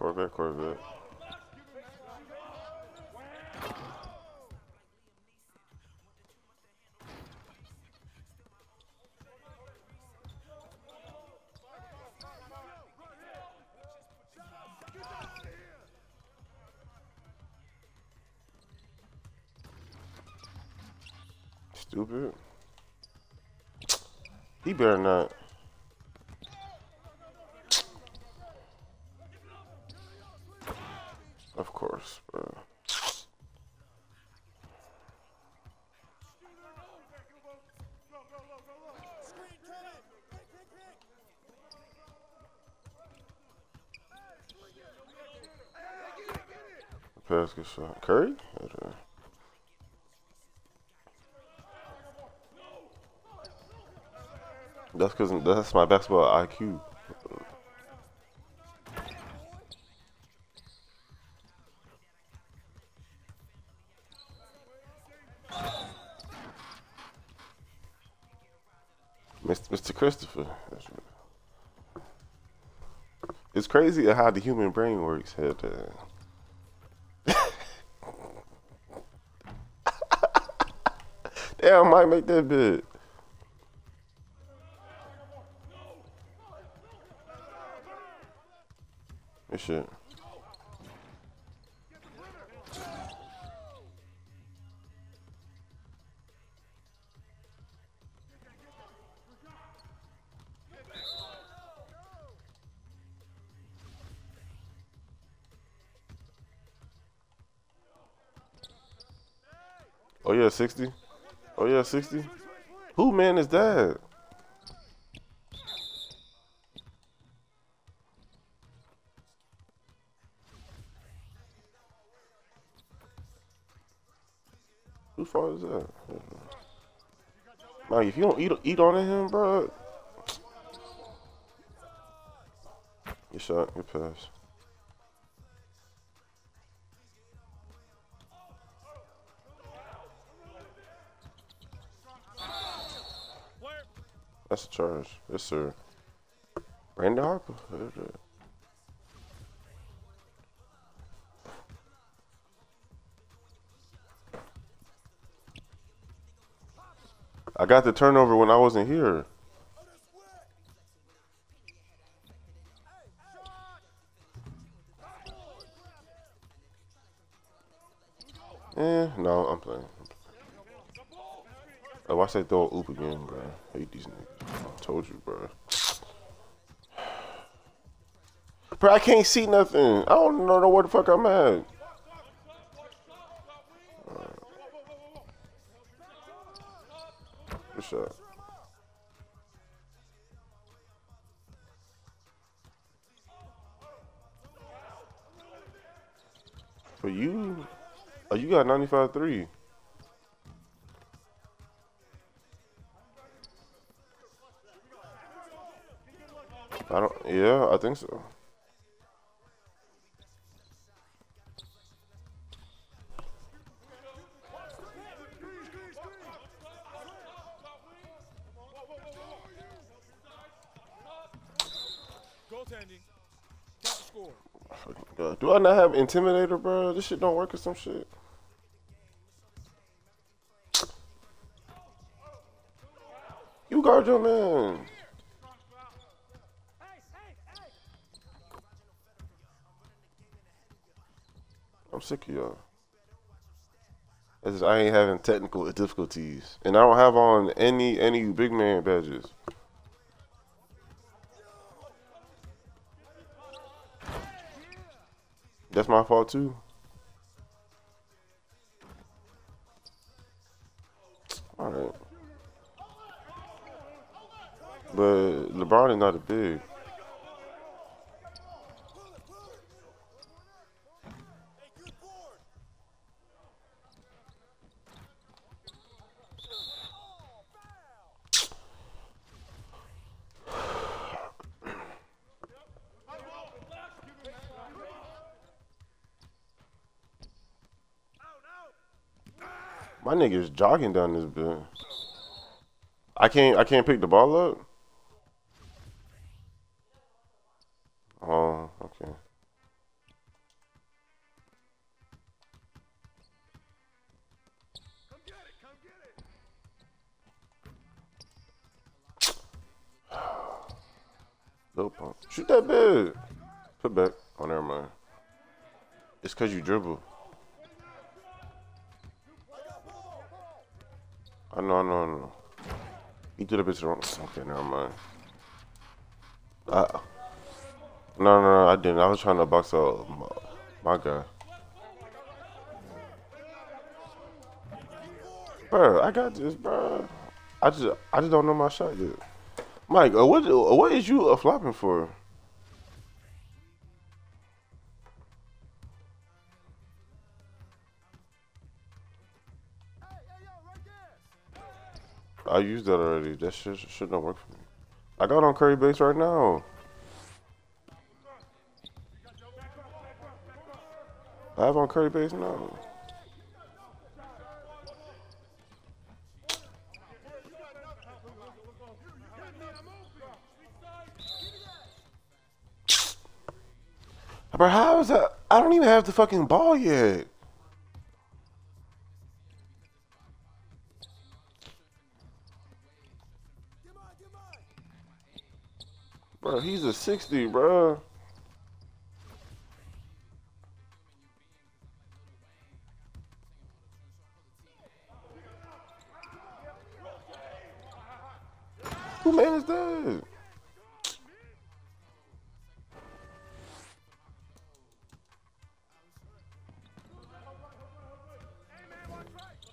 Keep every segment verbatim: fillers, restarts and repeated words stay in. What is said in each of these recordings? Corvette, Corvette. Stupid. He better not. Of course, bro. Pass gets shot. Curry? Okay. That's because that's my basketball I Q. Mister Christopher. That's right. It's crazy how the human brain works. Head. Damn, I might make that bid. This shit. Oh yeah, sixty. Oh yeah, sixty. Who man is that? Who far is that? Like, if you don't eat eat on him, bro. Good shot, good pass. That's a charge. Yes, sir. Brandon Harper. I got the turnover when I wasn't here. Eh, no, I'm playing. Oh, watch that throw oop again, bro. I hate these niggas. I told you, bro. Bro, I can't see nothing. I don't know where the fuck I'm at. Good shot. For you, oh, you got ninety-five three. I don't, yeah, I think so. Do I not have Intimidator, bro? This shit don't work or some shit. You guard your man. I'm sick of y'all. As I ain't having technical difficulties, and I don't have on any any big man badges. That's my fault too. All right, but LeBron is not a big. My nigga's jogging down this bit. I can't I can't pick the ball up. Oh, okay. Dope pump. Shoot that bit. Put back. Oh, never mind. It's because you dribble. I know, I know, I know. You did a bitch wrong. Okay, never mind. I, no, no, no, I didn't. I was trying to box out my, my guy. Bro, I got this, bro. I just, I just don't know my shot yet. Mike, uh, what, uh, what is you uh, flopping for? I used that already. That shit should not work for me. I got on Curry base right now. I have on Curry base now. Bro, how is that? I don't even have the fucking ball yet. Bro, he's a sixty, bro. Who man is that?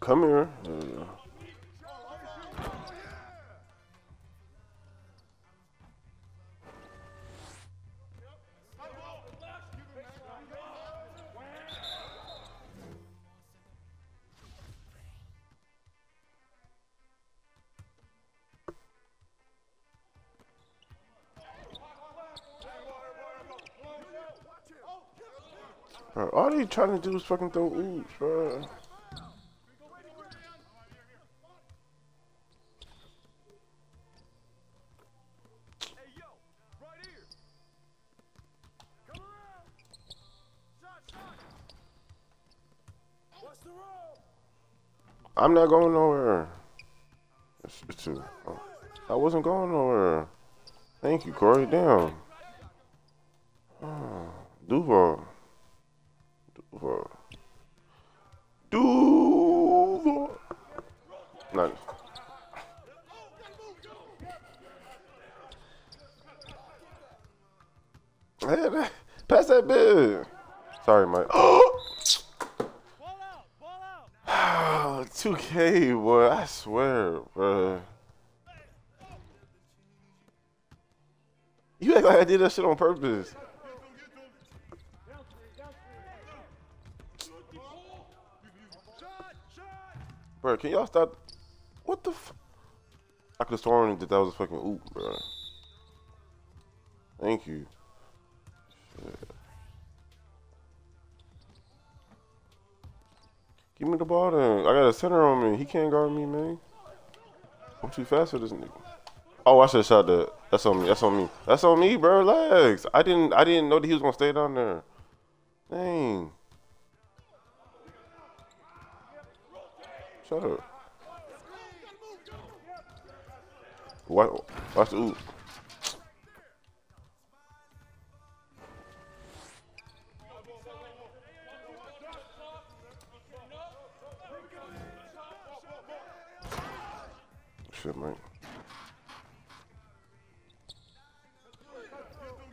Come here. Uh, Bro, all they trying to do is fucking throw oops, bro. I'm not going nowhere. It's, it's a, oh, I wasn't going nowhere. Thank you, Corey. Damn. Oh, Duval. Duval. Duval. Nice. Hey, pass that bit. Sorry, Mike. two K, boy, I swear, bro. You act like I did that shit on purpose. Bro, can y'all stop? What the f? I could have sworn that that was a fucking oop, bro. Thank you. Shit. Give me the ball then. I got a center on me. He can't guard me, man. I'm too fast for this nigga. Oh, I should have shot that. That's on me. That's on me. That's on me, bro. Relax. I didn't I didn't know that he was gonna stay down there. Dang. Shut up. Watch, watch the oop. Shit, man.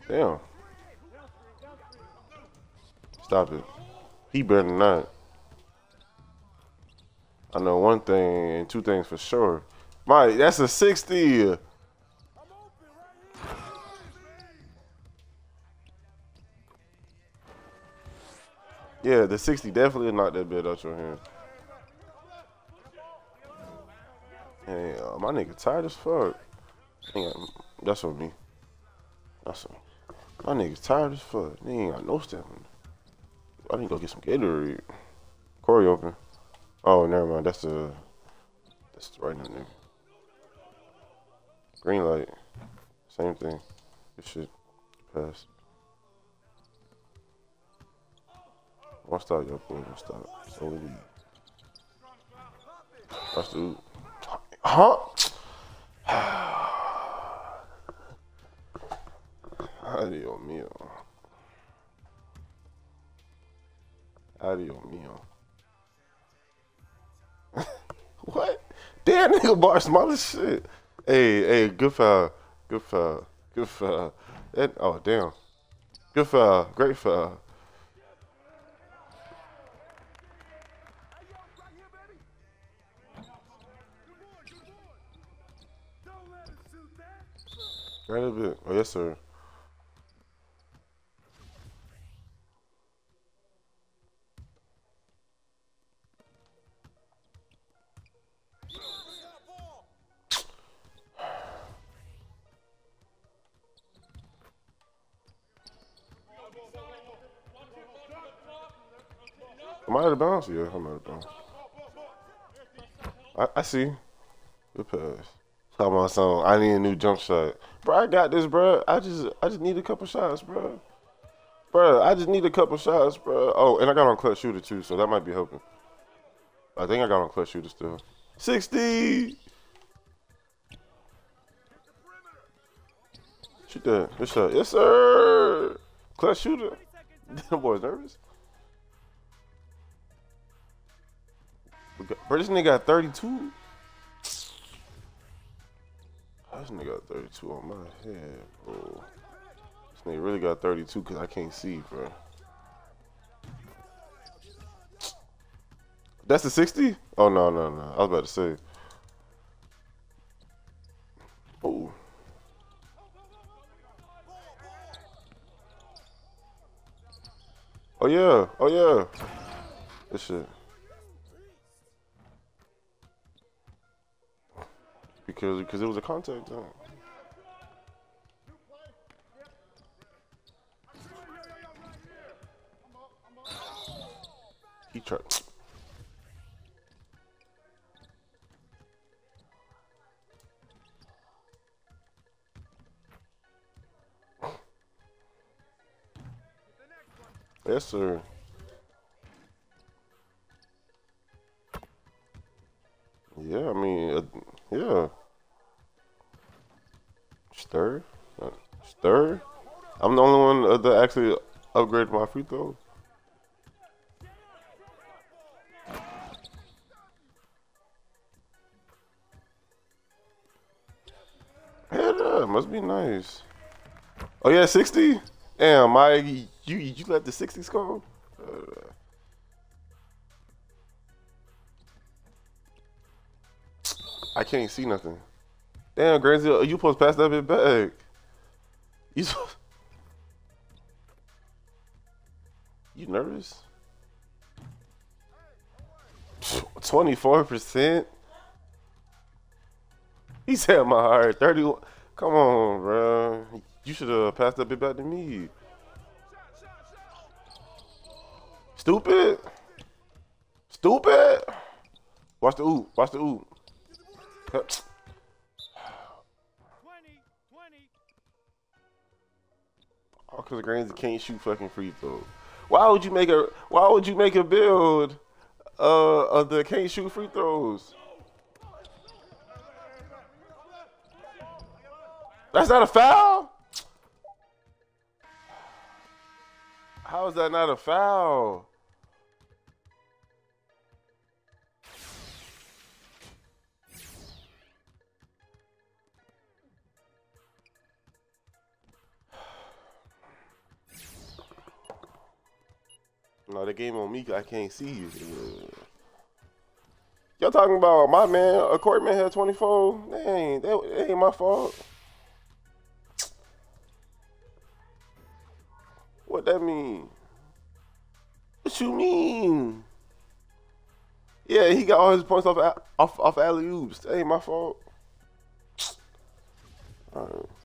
Damn. Stop it. He better not. I know one thing and two things for sure. Mike, that's a sixty. Yeah, the sixty definitely knocked that bit out your hand. Damn, my nigga tired as fuck. Damn, that's on me. That's on me. My nigga's tired as fuck. They ain't got no stamina. I need to go get some Gatorade. Corey open. Oh, never mind. That's the that's the right now, nigga. Green light. Same thing. This shit passed. Watch out, yo, boy. Watch out. So weak. Watch the oop. Huh? Ay, Dios mío. Ay, Dios mío. What? Damn, nigga bar small as shit. Hey, hey, good foul. Good foul. Good foul. That, oh, damn. Good foul. Great foul. Right a bit. Oh, yes, sir. Am I out of bounds? Yeah, I'm out of bounds. I, I see. Good pass. Talking about something. I need a new jump shot. Bro, I got this, bro. I just I just need a couple shots, bro. Bro, I just need a couple shots, bro. Oh, and I got on clutch shooter too, so that might be helping. I think I got on clutch shooter still. sixty! Shoot that. Good shot. Yes, sir! Clutch shooter. That boy's nervous. Bro, this nigga got thirty-two. This nigga got thirty-two on my head, bro. This nigga really got thirty-two because I can't see, bro. That's the sixty? Oh, no, no, no. I was about to say. Oh. Oh, yeah. Oh, yeah. This shit. Because, because it was a contact zone. He tried. Yes, sir. Yeah, I mean, uh, yeah. Stir? Uh, stir? I'm the only one that actually upgraded my free throw. Head up, must be nice. Oh yeah, sixty? Damn, I, you, you let the sixties go? Uh, I can't see nothing. Damn, Grazy, you supposed to pass that bit back. You, supposed... you nervous? twenty-four percent? He said my heart. thirty-one. Come on, bro. You should have passed that bit back to me. Stupid? Stupid? Watch the oop. Watch the oop. All because Granzy can't shoot fucking free throws. Why would you make a Why would you make a build uh, of the can't shoot free throws? That's not a foul. How is that not a foul? No, the game on me, I can't see you. Y'all talking about my man, a Courtman had twenty-four? Dang, that, that ain't my fault. What that mean? What you mean? Yeah, he got all his points off off, off alley-oops. That ain't my fault. All right.